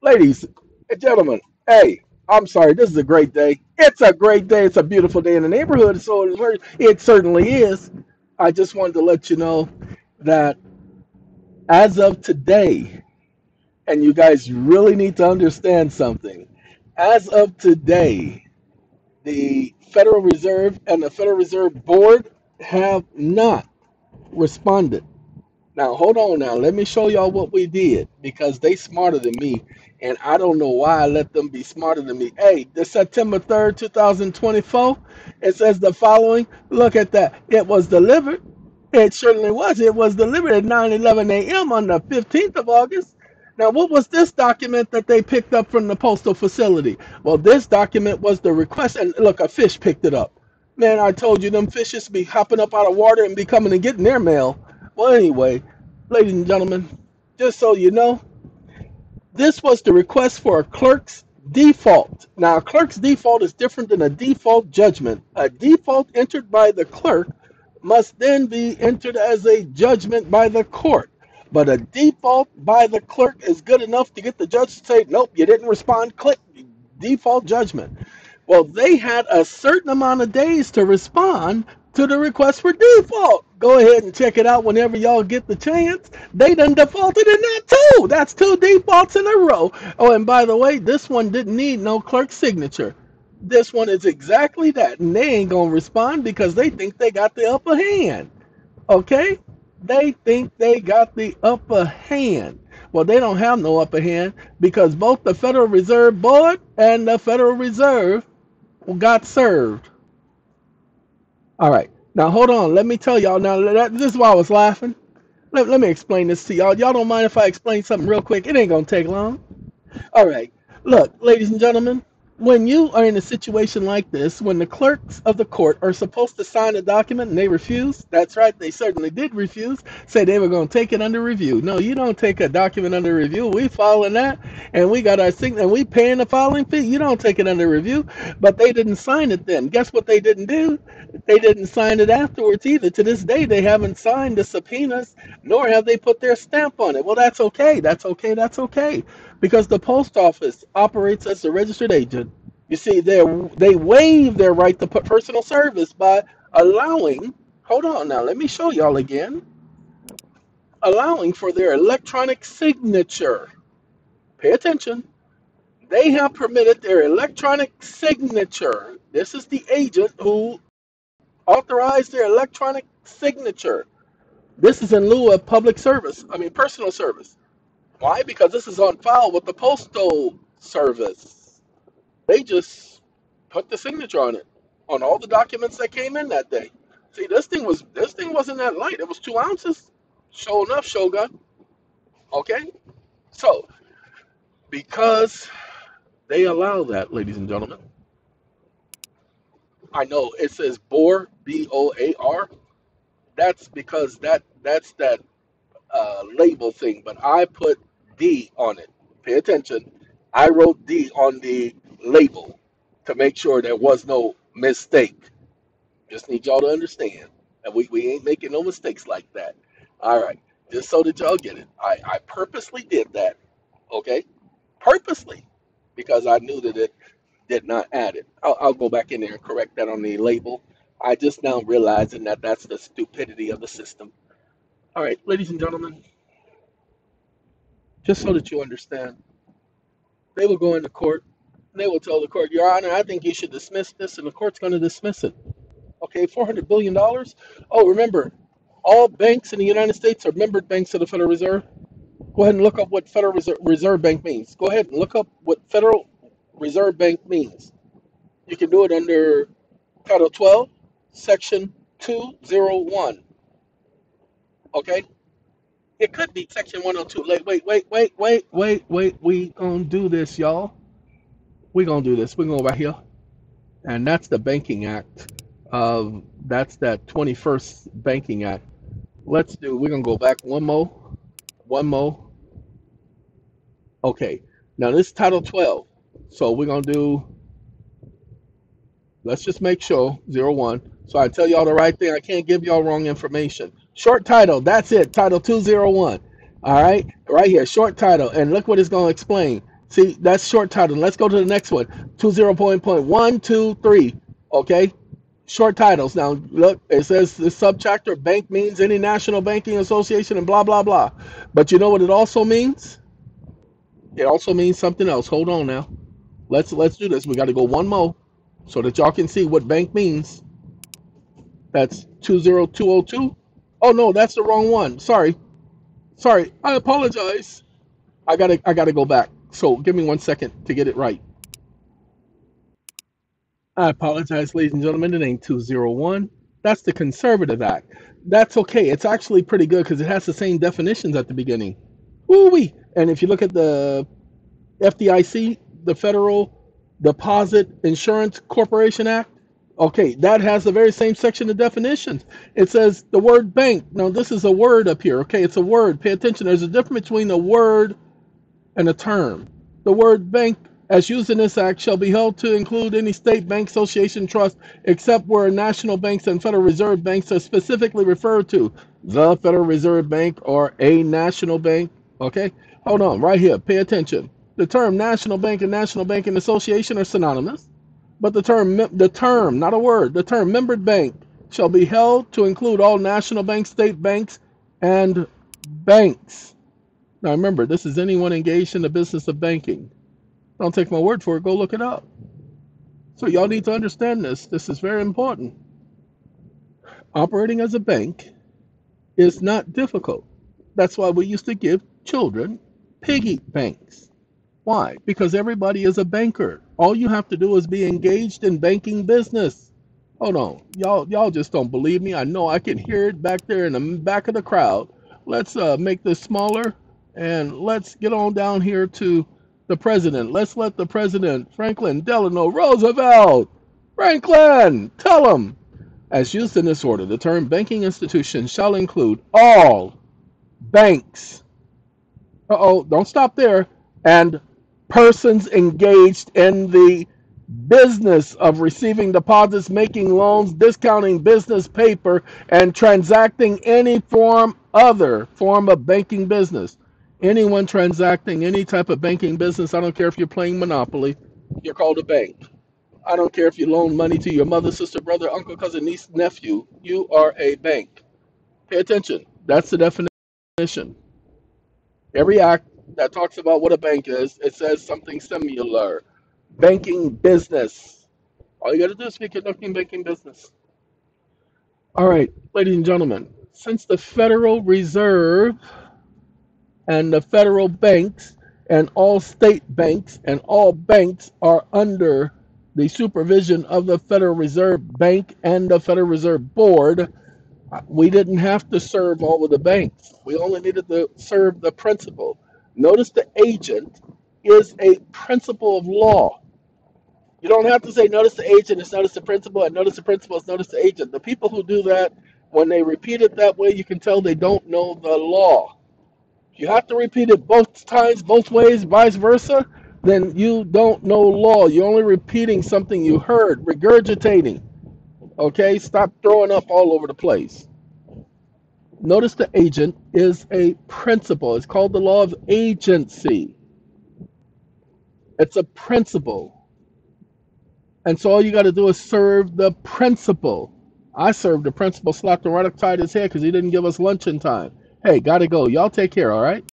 Ladies and gentlemen, hey, I'm sorry, this is a great day. It's a great day. It's a beautiful day in the neighborhood, so it certainly is. I just wanted to let you know that as of today, and you guys really need to understand something, as of today, the Federal Reserve and the Federal Reserve Board have not responded. Now, hold on now. Let me show y'all what we did, because they smarter than me, and I don't know why I let them be smarter than me. Hey, the September 3rd, 2024, it says the following. Look at that. It was delivered. It certainly was. It was delivered at 9:11 a.m. on the 15th of August. Now, what was this document that they picked up from the postal facility? Well, this document was the request, and look, a fish picked it up. Man, I told you, them fishes be hopping up out of water and be coming and getting their mail. Well, anyway, ladies and gentlemen, just so you know, this was the request for a clerk's default. Now, a clerk's default is different than a default judgment. A default entered by the clerk must then be entered as a judgment by the court. But a default by the clerk is good enough to get the judge to say, nope, you didn't respond, click, default judgment. Well, they had a certain amount of days to respond to the request for default. Go ahead and check it out whenever y'all get the chance. They done defaulted in that too. That's two defaults in a row. Oh, and by the way, this one didn't need no clerk's signature. This one is exactly that. And they ain't gonna respond because they think they got the upper hand. Okay? They think they got the upper hand. Well, they don't have no upper hand because both the Federal Reserve Board and the Federal Reserve got served. All right, now hold on. Let me tell y'all now, this is why I was laughing. Let me explain this to y'all. Y'all don't mind if I explain something real quick? It ain't going to take long. All right, look, ladies and gentlemen, when you are in a situation like this, when the clerks of the court are supposed to sign a document and they refuse, that's right, they certainly did refuse, say they were going to take it under review. No, you don't take a document under review. We filing that, and we got our signature, and we paying the filing fee. You don't take it under review, but they didn't sign it then. Guess what they didn't do? They didn't sign it afterwards either. To this day, they haven't signed the subpoenas, nor have they put their stamp on it. Well, that's okay. That's okay. That's okay. Because the post office operates as a registered agent. You see, they waive their right to personal service by allowing, hold on now, let me show y'all again, allowing for their electronic signature. Pay attention. They have permitted their electronic signature. This is the agent who authorized their electronic signature. This is in lieu of personal service. Why? Because this is on file with the Postal Service. They just put the signature on it, on all the documents that came in that day. See, this thing wasn't that light. It was 2 ounces. Sure enough, Shogun. Okay? So, because they allow that, ladies and gentlemen, I know it says BOAR, B-O-A-R. That's because that's that label thing, but I put D on it. Pay attention. I wrote D on the label to make sure there was no mistake. Just need y'all to understand that we ain't making no mistakes like that. All right. Just so that y'all get it. I purposely did that. Okay? Purposely. Because I knew that it did not add it. I'll go back in there and correct that on the label. I just now realizing that that's the stupidity of the system. All right, ladies and gentlemen, just so that you understand, they will go into court, and they will tell the court, Your Honor, I think you should dismiss this, and the court's going to dismiss it. Okay, $400 billion? Oh, remember, all banks in the United States are membered banks of the Federal Reserve. Go ahead and look up what Federal Reserve Bank means. Go ahead and look up what Federal Reserve Bank means. You can do it under Title 12, Section 201. Okay, it could be Section 102. Wait. We gonna do this, y'all. We gonna do this. We're gonna go right here, and that's the Banking Act. That's that 21st Banking Act. We're gonna go back one more. Okay, now this is Title 12. So we're gonna do. Let's just make sure 01. So I tell y'all the right thing. I can't give y'all wrong information. Short title, that's it, Title 201. All right, right here, short title. And look what it's going to explain. See, that's short title. Let's go to the next one. 20.123. Okay, short titles. Now look, it says the subchapter bank means any national banking association and blah blah blah. But you know what it also means? It also means something else. Hold on now. Let's do this. We got to go one more so that y'all can see what bank means. That's 20202. Oh no, that's the wrong one. Sorry. I apologize. I gotta go back. So give me 1 second to get it right. I apologize, ladies and gentlemen. It ain't 201. That's the Conservative Act. That's okay. It's actually pretty good because it has the same definitions at the beginning. Ooh-wee. And if you look at the FDIC, the Federal Deposit Insurance Corporation Act, okay, that has the very same section of definitions. It says the word bank. Now, this is a word up here, okay? It's a word. Pay attention. There's a difference between a word and a term. The word bank, as used in this act, shall be held to include any state bank, association, trust, except where national banks and Federal Reserve banks are specifically referred to. The Federal Reserve Bank or a national bank, okay? Hold on, right here. Pay attention. The term national bank and national banking association are synonymous, but the term, not a word, the term membered bank shall be held to include all national banks, state banks, and banks. Now remember, this is anyone engaged in the business of banking. Don't take my word for it. Go look it up. So y'all need to understand this. This is very important. Operating as a bank is not difficult. That's why we used to give children piggy banks. Why? Because everybody is a banker. All you have to do is be engaged in banking business. Hold on. Y'all just don't believe me. I know I can hear it back there in the back of the crowd. Let's make this smaller and let's get on down here to the president. Let's let the president, Franklin Delano Roosevelt. Franklin, tell him. As used in this order, the term banking institution shall include all banks. Uh-oh, don't stop there. And persons engaged in the business of receiving deposits, making loans, discounting business paper, and transacting any other form of banking business. Anyone transacting any type of banking business, I don't care if you're playing Monopoly, you're called a bank. I don't care if you loan money to your mother, sister, brother, uncle, cousin, niece, nephew, you are a bank. Pay attention. That's the definition. Every act that talks about what a bank is, it says something similar. Banking business. All you got to do is be conducting banking business. All right, ladies and gentlemen, since the Federal Reserve and the federal banks and all state banks and all banks are under the supervision of the Federal Reserve Bank and the Federal Reserve Board, we didn't have to serve all of the banks. We only needed to serve the principal. Notice the agent is a principle of law. You don't have to say notice the agent is notice the principal and notice the principal is notice the agent. The people who do that, when they repeat it that way, you can tell they don't know the law. If you have to repeat it both times, both ways, vice versa, then you don't know law. You're only repeating something you heard, regurgitating. Okay, stop throwing up all over the place. Notice the agent is a principle. It's called the law of agency. It's a principle. And so all you got to do is serve the principle. I served the principle, slapped him right upside his head because he didn't give us lunch in time. Hey, got to go. Y'all take care, all right?